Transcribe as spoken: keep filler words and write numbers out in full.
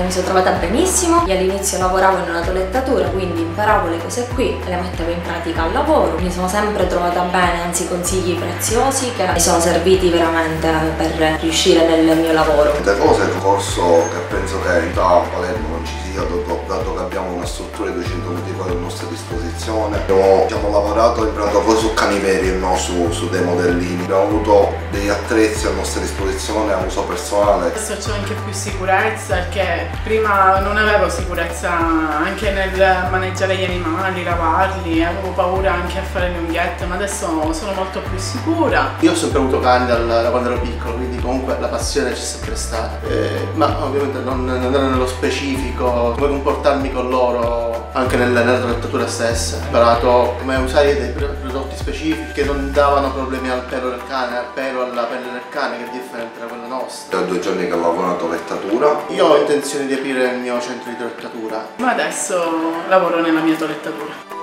e mi sono trovata benissimo. Io all'inizio lavoravo in una toilettatura, quindi imparavo le cose qui e le mettevo in pratica al lavoro. Mi sono sempre trovata bene, anzi consigli preziosi che mi sono serviti veramente per riuscire nel mio lavoro. Da cosa è un corso che penso che in a Palermo non ci sia, dato che abbiamo una struttura di duecento metri quadri a nostra disposizione. Abbiamo, abbiamo lavorato in pratica poi su cani veri, no? su, su dei modellini. Abbiamo avuto degli attrezzi a nostra disposizione a uso personale. Adesso c'è anche più sicurezza, perché prima non avevo sicurezza anche nel maneggiare gli animali, lavarli, avevo paura anche a fare le unghiette, ma adesso sono molto più sicura. Io ho sempre avuto cani da quando ero piccolo, quindi comunque la passione c'è sempre stata, eh, ma ovviamente non, non andare nello specifico, come comportarmi con loro anche nella, nella trattatura stessa. Ho imparato come usare dei prodotti specifici che non davano problemi al pelo del cane, al pelo alla pelle del cane, che è differente da quella nostra. Ho due giorni che lavoro a toilettatura. Io ho intenzione di aprire il mio centro di toilettatura. Ma adesso lavoro nella mia toilettatura.